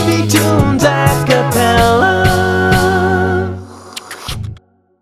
baby, do